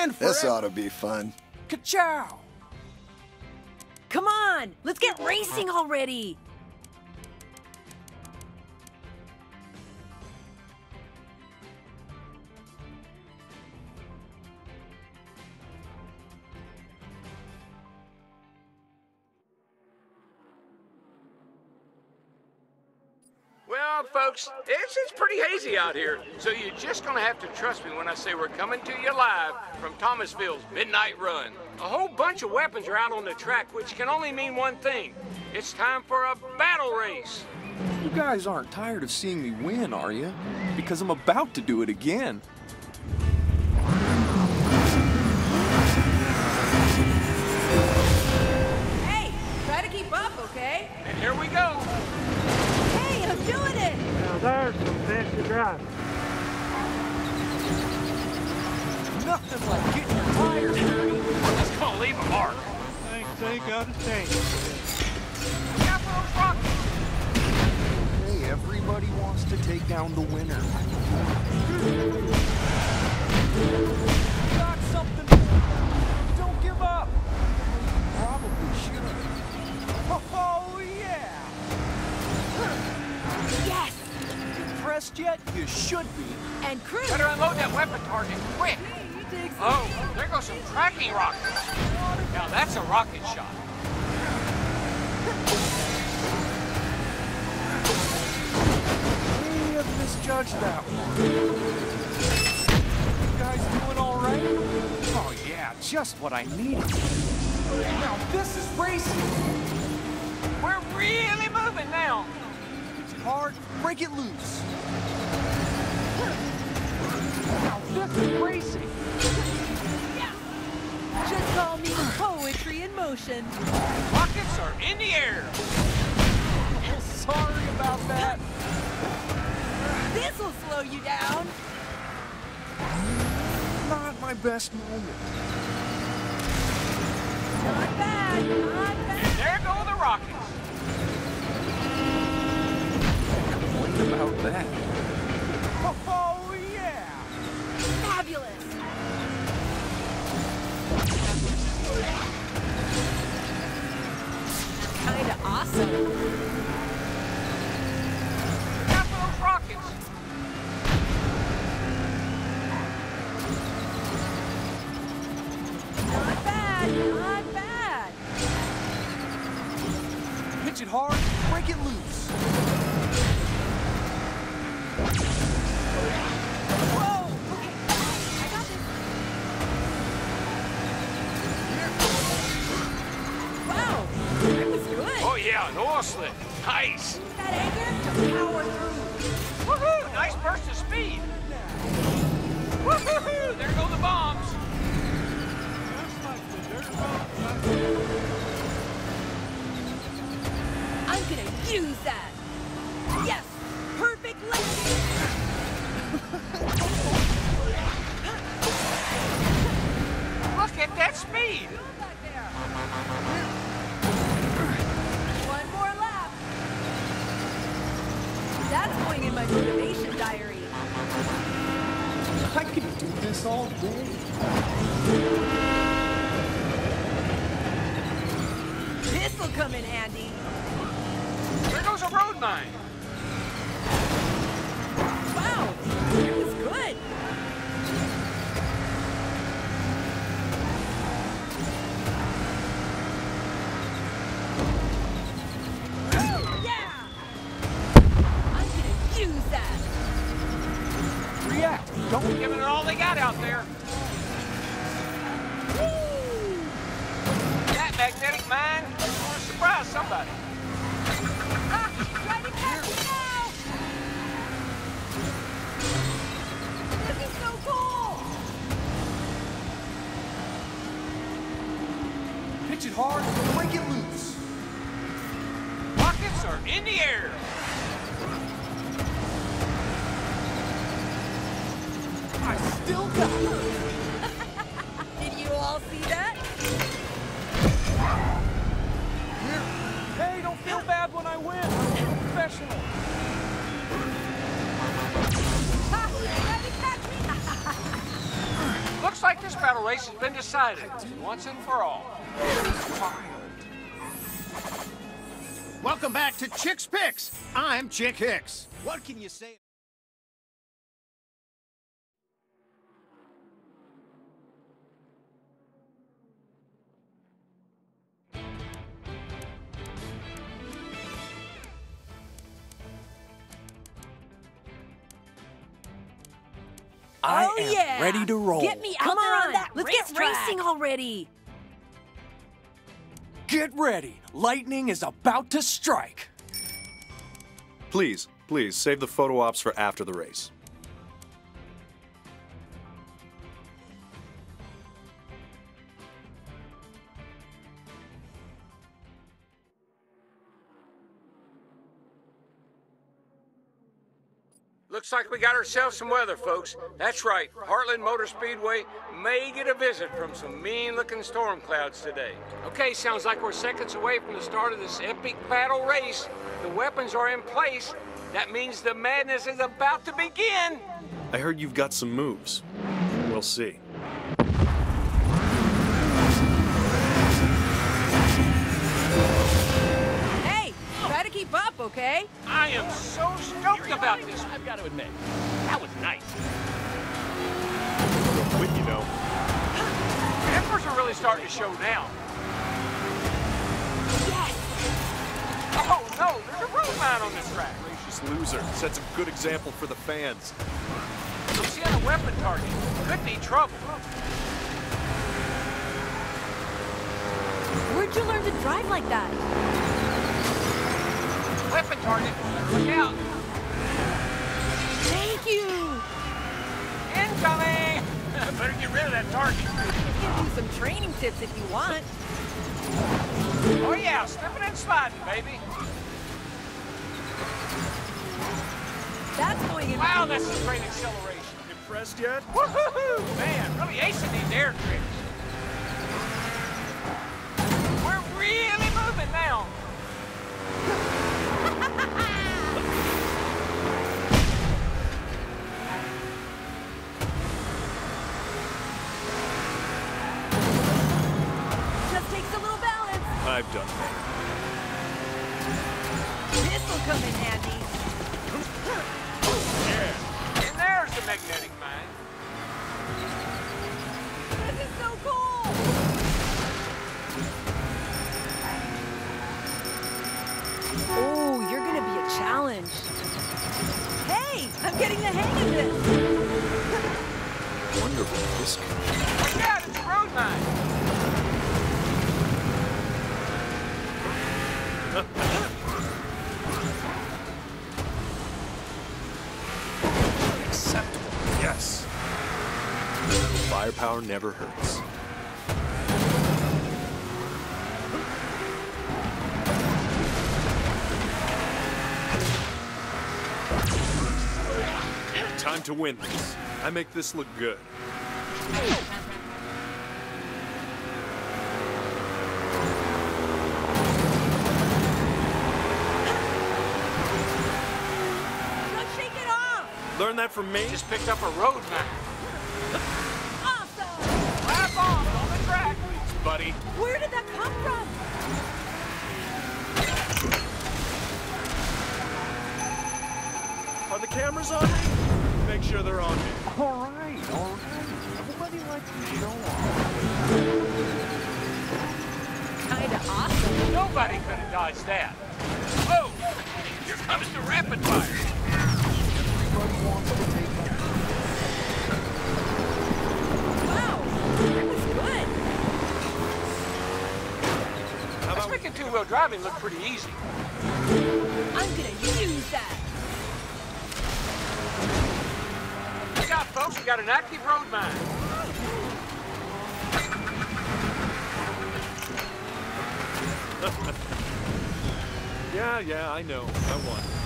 friend forever. This ought to be fun. Ka-chow! Come on, let's get racing already. Well, folks, it's pretty hazy out here, so you're just gonna have to trust me when I say we're coming to you live from Thomasville's Midnight Run. A whole bunch of weapons are out on the track, which can only mean one thing. It's time for a battle race. You guys aren't tired of seeing me win, are you? Because I'm about to do it again. Hey, try to keep up, okay? And here we go. Hey, I'm doing it! Now there's some fancy driving. Nothing like getting your tires dirty. This gonna leave a mark. Thanks, they got a tank. Hey, everybody wants to take down the winner. Got something. Don't give up. Probably shouldn't. Oh yeah. Yes. Impressed yet? You should be. And Chris. Better unload that weapon target quick. Oh, there goes some tracking rockets. Now that's a rocket shot. We have misjudged that one. You guys doing all right? Oh yeah, just what I needed. Now this is racing. We're really moving now. It's hard, break it loose. Now this is racing. Just call me poetry in motion. Rockets are in the air. Sorry about that. This'll slow you down. Not my best moment. Not bad, not bad. And there go the rockets. Complain about that. Oh, yeah. Fabulous. Kinda awesome. Look out for those rockets. Not bad, not bad. Pitch it hard, break it loose. Whoa! Yeah, no slip. Nice. That anchor to power through. Woohoo! Nice burst of speed. Woohoo! There go the bombs. Just like the dirt bombs. I'm gonna use that. Yes. Perfect landing. Look at that speed. That's going in my motivation diary. I could do this all day. This will come in handy. There goes a road mine. Wow, it was good. Don't be giving it all they got out there. Woo! That magnetic mine is going to surprise somebody. Try to catch me now! This is so cool! Pitch it hard, break it loose. Rockets are in the air. I still got it. Did you all see that? Hey, don't feel bad when I win. I'm professional. Looks like this battle title race has been decided once and for all. Welcome back to Chick's Picks. I'm Chick Hicks. What can you say? I am ready to roll. Get me out there on that racetrack. Let's get racing already. Get ready. Lightning is about to strike. Please, save the photo ops for after the race. Looks like we got ourselves some weather, folks. That's right, Heartland Motor Speedway may get a visit from some mean-looking storm clouds today. Okay, sounds like we're seconds away from the start of this epic battle race. The weapons are in place. That means the madness is about to begin. I heard you've got some moves. We'll see. Keep up, okay? I am so stoked about this. I've got to admit, that was nice. Quick, you know. Tempers are really starting to show now. Yes! Oh no, there's a road mine on this track. Gracious loser sets a good example for the fans. You'll see on a weapon target. Could be trouble. Where'd you learn to drive like that? Weapon target. Look out. Thank you. Incoming. Better get rid of that target. You can do some training tips if you want. Oh, yeah. Slipping and sliding, baby. That's going in. Wow, that's a great acceleration. Impressed yet? Woohoo! Man, really acing these air tricks. We're really moving now. I've done that. This will come in handy. Yeah. And there's the magnetic mine. This is so cool. Oh, you're gonna be a challenge. Hey, I'm getting the hang of this. Wonderful. This. Oh my God, it's a road mine. Acceptable, yes. Firepower never hurts. Time to win this. I make this look good. Learn that from me? Just picked up a road map. Awesome! Lap off on the track! Thanks, buddy. Where did that come from? Are the cameras on me? Make sure they're on me. All right. Everybody likes to show off. Kinda awesome. Nobody could have dodged that. Whoa! Here comes the rapid fire. Wants to take that. Wow, that was good. That's making two-wheel driving look pretty easy. I'm gonna use that. Look out, folks, we got an active road mine. Yeah, I know. I won.